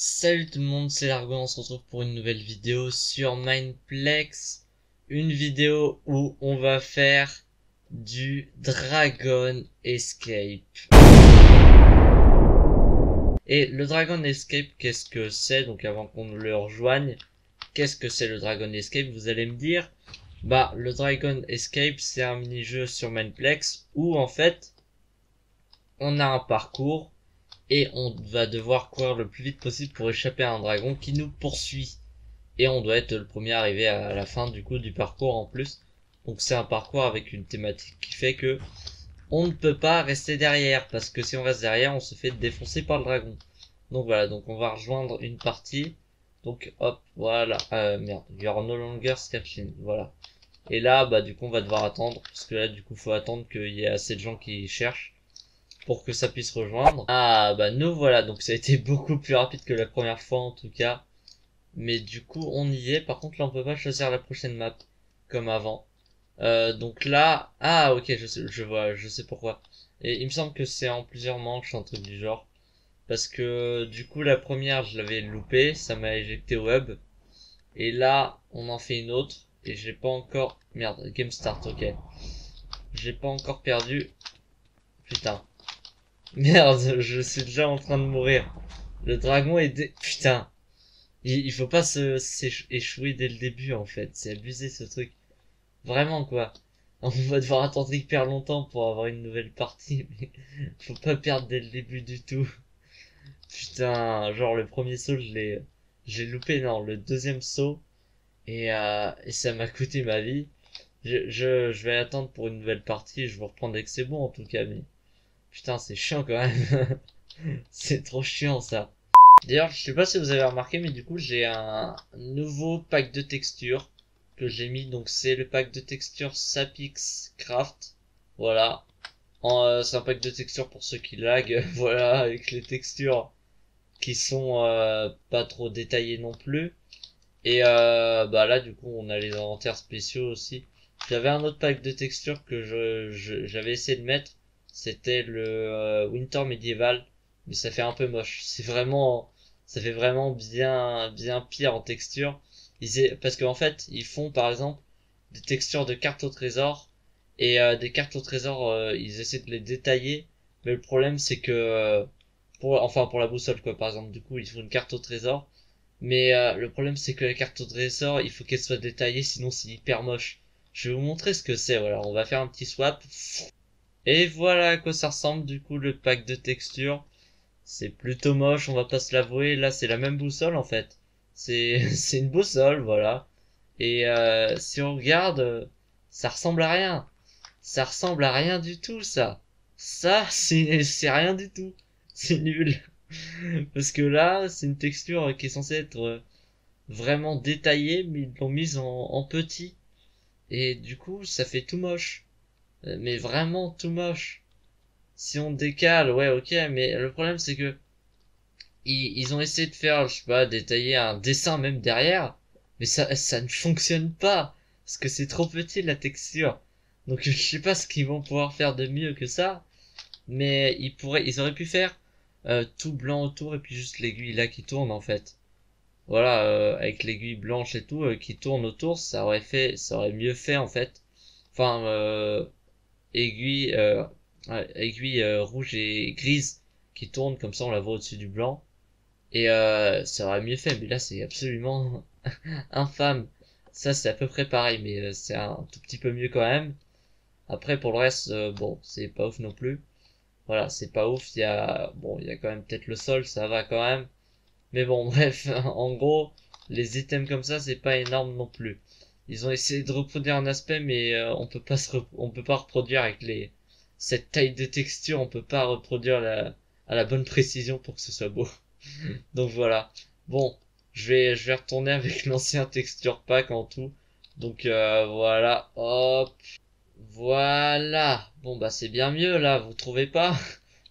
Salut tout le monde, c'est Dark Bow, on se retrouve pour une nouvelle vidéo sur Mineplex. Une vidéo où on va faire du Dragon Escape. Et le Dragon Escape, qu'est-ce que c'est? Donc avant qu'on le rejoigne, qu'est-ce que c'est le Dragon Escape? Vous allez me dire, bah le Dragon Escape c'est un mini-jeu sur Mineplex où en fait on a un parcours et on va devoir courir le plus vite possible pour échapper à un dragon qui nous poursuit. Et on doit être le premier arrivé à la fin du coup du parcours en plus. Donc c'est un parcours avec une thématique qui fait que on ne peut pas rester derrière, parce que si on reste derrière on se fait défoncer par le dragon. Donc voilà, donc on va rejoindre une partie. Donc hop, voilà, merde, you're no longer sketching, voilà. Et là bah du coup on va devoir attendre, parce que là du coup faut attendre qu'il y ait assez de gens qui cherchent pour que ça puisse rejoindre. Ah bah nous voilà, donc ça a été beaucoup plus rapide que la première fois en tout cas. Mais du coup on y est, par contre là on peut pas choisir la prochaine map comme avant. Donc là, ah ok je sais pourquoi. Et il me semble que c'est en plusieurs manches, un truc du genre. Parce que du coup la première je l'avais loupée, ça m'a éjecté au web. Et là on en fait une autre et j'ai pas encore... Merde, game start, ok. J'ai pas encore perdu. Putain. Merde, je suis déjà en train de mourir. Le dragon est dé... Putain. Il faut pas s'échouer dès le début en fait. C'est abusé ce truc. Vraiment quoi. On va devoir attendre hyper longtemps pour avoir une nouvelle partie. Mais faut pas perdre dès le début du tout. Putain, genre le premier saut j'ai loupé. Non, le deuxième saut. Et ça m'a coûté ma vie. Je vais attendre pour une nouvelle partie. Je vous reprends dès que c'est bon en tout cas. Mais... Putain, c'est chiant quand même. C'est trop chiant ça. D'ailleurs, je sais pas si vous avez remarqué, mais du coup, j'ai un nouveau pack de textures que j'ai mis. Donc, c'est le pack de textures Sapix Craft. Voilà. C'est un pack de textures pour ceux qui laguent. Voilà, avec les textures qui sont pas trop détaillées non plus. Et bah là, du coup, on a les inventaires spéciaux aussi. J'avais un autre pack de textures que j'avais essayé de mettre. C'était le winter médiéval, mais ça fait un peu moche. C'est vraiment, ça fait vraiment bien pire en texture. Parce qu'en fait, ils font par exemple des textures de cartes au trésor et des cartes au trésor, ils essaient de les détailler, mais le problème c'est que, pour la boussole quoi, par exemple, du coup, ils font une carte au trésor, mais le problème c'est que la carte au trésor, il faut qu'elle soit détaillée, sinon c'est hyper moche. Je vais vous montrer ce que c'est. Voilà, on va faire un petit swap. Et voilà à quoi ça ressemble du coup le pack de textures. C'est plutôt moche, on va pas se l'avouer. Là c'est la même boussole en fait. C'est une boussole, voilà. Et si on regarde, ça ressemble à rien. Ça ressemble à rien du tout ça. Ça c'est rien du tout. C'est nul. Parce que là c'est une texture qui est censée être vraiment détaillée, mais ils l'ont mise en petit. Et du coup ça fait tout moche. Mais vraiment tout moche. Si on décale, ouais ok, mais le problème c'est que ils ont essayé de faire, je sais pas, détailler un dessin même derrière, mais ça ne fonctionne pas parce que c'est trop petit la texture. Donc je sais pas ce qu'ils vont pouvoir faire de mieux que ça, mais ils auraient pu faire tout blanc autour et puis juste l'aiguille là qui tourne en fait. Voilà, avec l'aiguille blanche et tout qui tourne autour, ça aurait mieux fait en fait. Enfin aiguille rouge et grise qui tourne comme ça, on la voit au-dessus du blanc, et ça aurait mieux fait, mais là c'est absolument infâme. Ça c'est à peu près pareil, mais c'est un tout petit peu mieux quand même. Après pour le reste, bon c'est pas ouf non plus. Voilà, c'est pas ouf. Il y a quand même peut-être le sol, ça va quand même, mais bon bref. En gros les items comme ça c'est pas énorme non plus. Ils ont essayé de reproduire un aspect, mais on peut pas reproduire avec cette taille de texture, on peut pas reproduire à la bonne précision pour que ce soit beau. Donc voilà. Bon, je vais retourner avec l'ancien texture pack en tout. Donc voilà, hop. Voilà. Bon bah c'est bien mieux là, vous trouvez pas?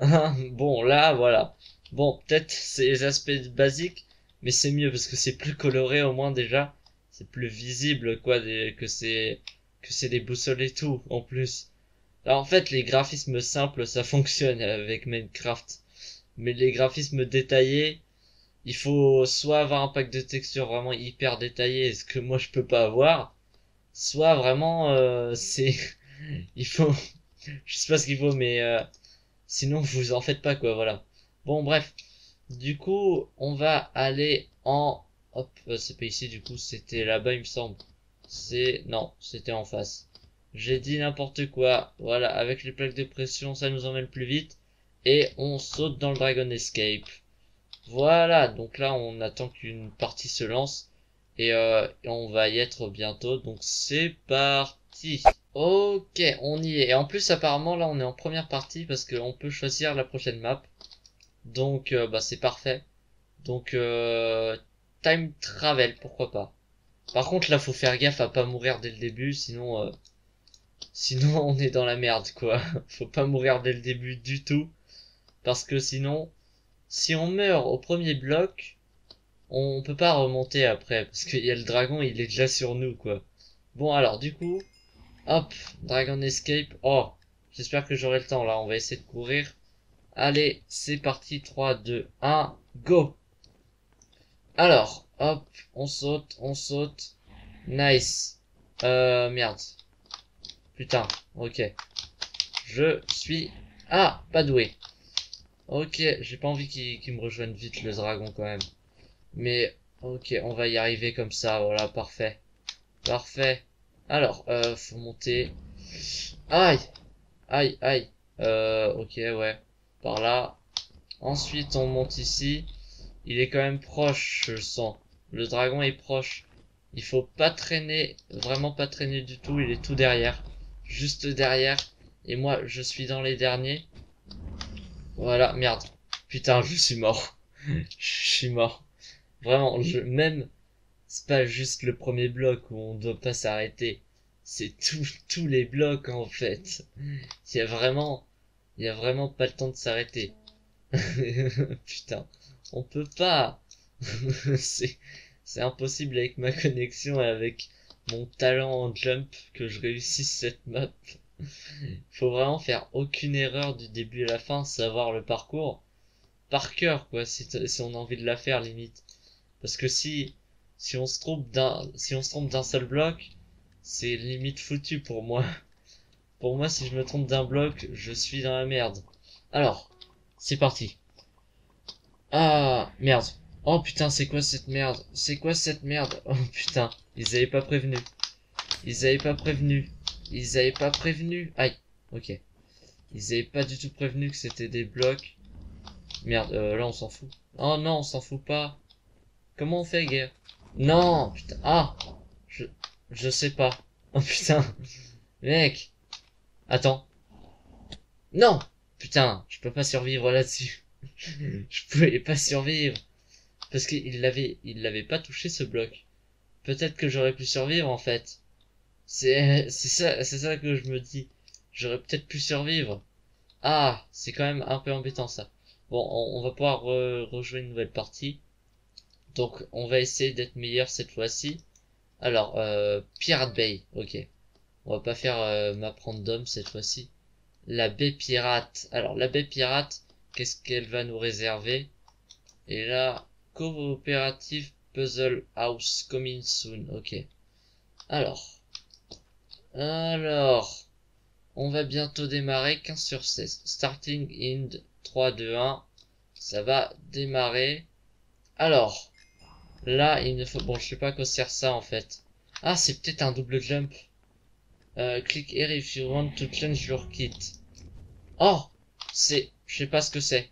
Hein? Bon là, voilà. Bon, peut-être c'est les aspects basiques, mais c'est mieux parce que c'est plus coloré au moins déjà. C'est plus visible quoi, que c'est des boussoles et tout en plus. Alors en fait les graphismes simples ça fonctionne avec Minecraft, mais les graphismes détaillés il faut soit avoir un pack de textures vraiment hyper détaillé, ce que moi je peux pas avoir, soit vraiment c'est il faut je sais pas ce qu'il faut, mais sinon vous en faites pas quoi, voilà. Bon bref, du coup on va aller en hop, c'est pas ici, du coup c'était là-bas il me semble, c'est non c'était en face, j'ai dit n'importe quoi. Voilà, avec les plaques de pression ça nous emmène plus vite et on saute dans le Dragon Escape. Voilà, donc là on attend qu'une partie se lance et on va y être bientôt, donc c'est parti. Ok, on y est, et en plus apparemment là on est en première partie parce qu'on peut choisir la prochaine map, donc bah c'est parfait. Donc time travel, pourquoi pas. Par contre là faut faire gaffe à pas mourir dès le début, sinon sinon on est dans la merde quoi. Faut pas mourir dès le début du tout, parce que sinon si on meurt au premier bloc, on peut pas remonter après, parce qu'il y a le dragon, il est déjà sur nous quoi. Bon alors du coup, hop, Dragon Escape. Oh, j'espère que j'aurai le temps là, on va essayer de courir. Allez, c'est parti, 3, 2, 1, go. Alors, hop, on saute, on saute. Nice. Merde. Putain, ok. Je suis... Ah, pas doué. Ok, j'ai pas envie qu'il me rejoigne vite le dragon quand même. Mais, ok, on va y arriver comme ça, voilà, parfait. Parfait. Alors, faut monter. Aïe. Aïe, aïe. Ok, ouais. Par là. Ensuite, on monte ici. Il est quand même proche, je le sens. Le dragon est proche. Il faut pas traîner, vraiment pas traîner du tout. Il est tout derrière. Juste derrière. Et moi, je suis dans les derniers. Voilà, merde. Putain, je suis mort. Je suis mort. Vraiment, même... C'est pas juste le premier bloc où on doit pas s'arrêter. C'est tous les blocs en fait. Il y a vraiment pas le temps de s'arrêter. Putain, on peut pas. C'est impossible avec ma connexion et avec mon talent en jump que je réussisse cette map. Faut vraiment faire aucune erreur du début à la fin, savoir le parcours par cœur quoi, si on a envie de la faire limite. Parce que si on se trompe d'un seul bloc, c'est limite foutu pour moi. Pour moi, si je me trompe d'un bloc, je suis dans la merde. Alors, c'est parti. Ah, merde. Oh putain, c'est quoi cette merde? C'est quoi cette merde? Oh putain, ils avaient pas prévenu. Ils avaient pas prévenu. Ils avaient pas prévenu. Aïe, ok. Ils avaient pas du tout prévenu que c'était des blocs. Merde, là on s'en fout. Oh non, on s'en fout pas. Comment on fait, guerre? Non, putain, ah, je sais pas. Oh putain, mec, attends. Non, putain, je peux pas survivre là-dessus. Je pouvais pas survivre parce qu'il l'avait pas touché ce bloc. Peut-être que j'aurais pu survivre en fait. C'est ça que je me dis. J'aurais peut-être pu survivre. Ah, c'est quand même un peu embêtant ça. Bon, on va pouvoir rejouer une nouvelle partie. Donc on va essayer d'être meilleur cette fois-ci. Alors, Pirate Bay, ok. On va pas faire map random cette fois-ci. La baie pirate. Alors la baie pirate, qu'est-ce qu'elle va nous réserver? Et là, Coopérative Puzzle House coming soon, ok. Alors, on va bientôt démarrer, 15 sur 16. Starting in 3, 2, 1. Ça va démarrer. Alors... Là, il ne faut... Bon, je sais pas à quoi sert ça, en fait. Ah, c'est peut-être un double jump. Click here if you want to change your kit. Oh, c'est... Je sais pas ce que c'est.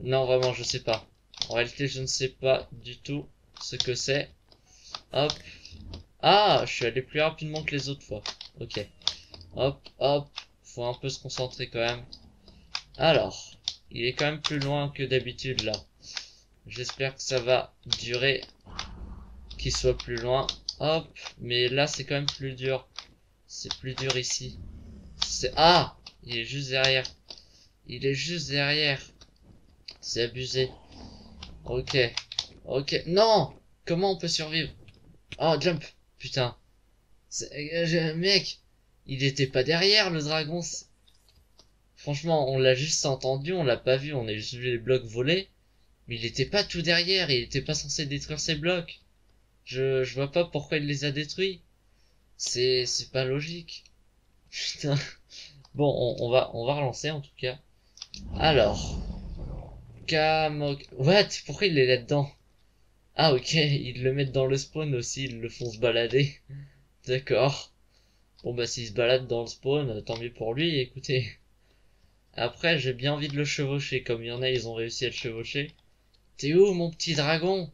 Non, vraiment, je sais pas. En réalité, je ne sais pas du tout ce que c'est. Hop. Ah, je suis allé plus rapidement que les autres fois. Ok. Hop, hop. Faut un peu se concentrer, quand même. Alors, il est quand même plus loin que d'habitude, là. J'espère que ça va durer, qu'il soit plus loin. Hop, mais là c'est quand même plus dur. C'est plus dur ici. Ah, il est juste derrière. Il est juste derrière. C'est abusé. Ok, ok. Non, comment on peut survivre? Oh, jump, putain. Mec, il était pas derrière le dragon. Franchement, on l'a juste entendu, on l'a pas vu, on a juste vu les blocs voler. Mais il était pas tout derrière, il était pas censé détruire ces blocs. Je vois pas pourquoi il les a détruits. C'est pas logique. Putain. Bon, on va relancer en tout cas. Alors. What? Pourquoi il est là-dedans? Ah ok, ils le mettent dans le spawn aussi, ils le font se balader. D'accord. Bon bah s'il se balade dans le spawn, tant mieux pour lui, écoutez. Après j'ai bien envie de le chevaucher, comme il y en a, ils ont réussi à le chevaucher. T'es où mon petit dragon?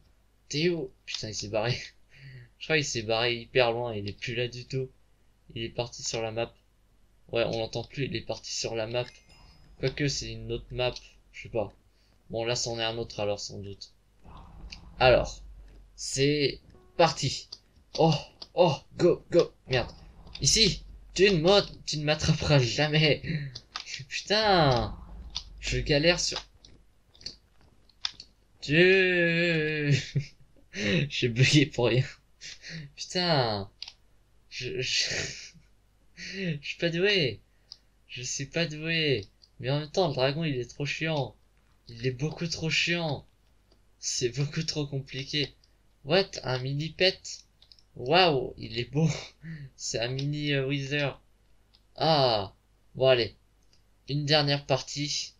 T'es où? Putain il s'est barré. Je crois qu'il s'est barré hyper loin, il est plus là du tout. Il est parti sur la map. Ouais on l'entend plus, il est parti sur la map. Quoique c'est une autre map, je sais pas. Bon là c'en est un autre alors sans doute. Alors, c'est parti. Oh, go. Merde. Ici, tu ne m'attraperas jamais. Putain, je galère sur... J'ai bugué pour rien. Putain, je suis pas doué. Je suis pas doué. Mais en même temps, le dragon, il est trop chiant. Il est beaucoup trop chiant. C'est beaucoup trop compliqué. What? Un mini pet? Waouh, il est beau. C'est un mini wither. Ah, bon allez. Une dernière partie.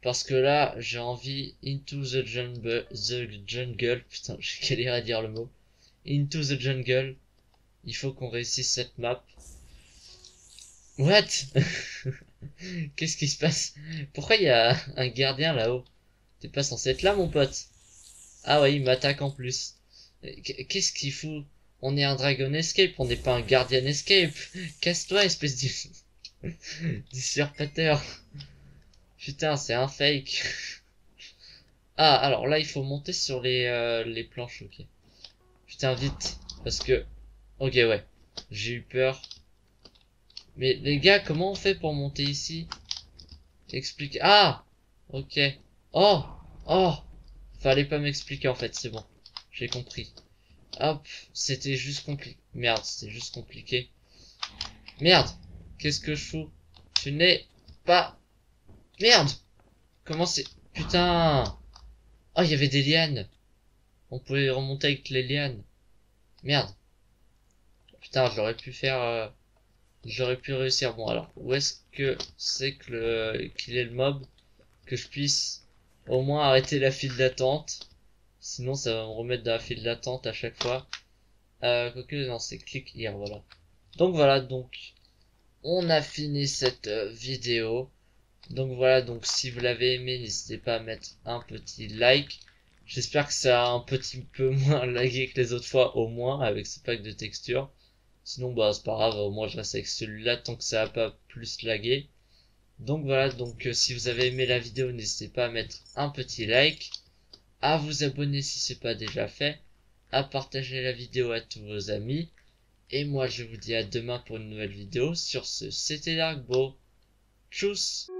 Parce que là, j'ai envie... Into the jungle. Putain, j'ai galéré à dire le mot. Into the jungle. Il faut qu'on réussisse cette map. What? Qu'est-ce qui se passe? Pourquoi il y a un gardien là-haut? T'es pas censé être là, mon pote? Ah ouais, il m'attaque en plus. Qu'est-ce qu'il fout? On est un Dragon Escape, on n'est pas un Guardian Escape. Casse-toi, espèce de... Disturbateur. Putain, c'est un fake. Ah, alors là, il faut monter sur les planches, ok. Putain, vite, parce que... Ok, ouais, j'ai eu peur. Mais les gars, comment on fait pour monter ici? Explique... Ah! Ok. Oh! Fallait pas m'expliquer en fait, c'est bon. J'ai compris. Hop, c'était juste compliqué. Merde, c'était juste compliqué. Merde, qu'est-ce que je fous? Tu n'es pas... Merde! Comment c'est... Putain! Oh, il y avait des lianes. On pouvait remonter avec les lianes. Merde. Putain, j'aurais pu faire... J'aurais pu réussir. Bon, alors, où est-ce que c'est que qu'il est le mob? Que je puisse au moins arrêter la file d'attente. Sinon ça va me remettre dans la file d'attente à chaque fois. Quoique non, c'est click here, voilà. Donc voilà, donc on a fini cette vidéo. Donc voilà, donc si vous l'avez aimé, n'hésitez pas à mettre un petit like. J'espère que ça a un petit peu moins lagué que les autres fois, au moins avec ce pack de textures. Sinon bah c'est pas grave, au moins je reste avec celui-là tant que ça a pas plus lagué. Donc voilà, donc si vous avez aimé la vidéo, n'hésitez pas à mettre un petit like, à vous abonner si c'est pas déjà fait, à partager la vidéo à tous vos amis. Et moi je vous dis à demain pour une nouvelle vidéo. Sur ce, c'était DarkBow. Tchuss!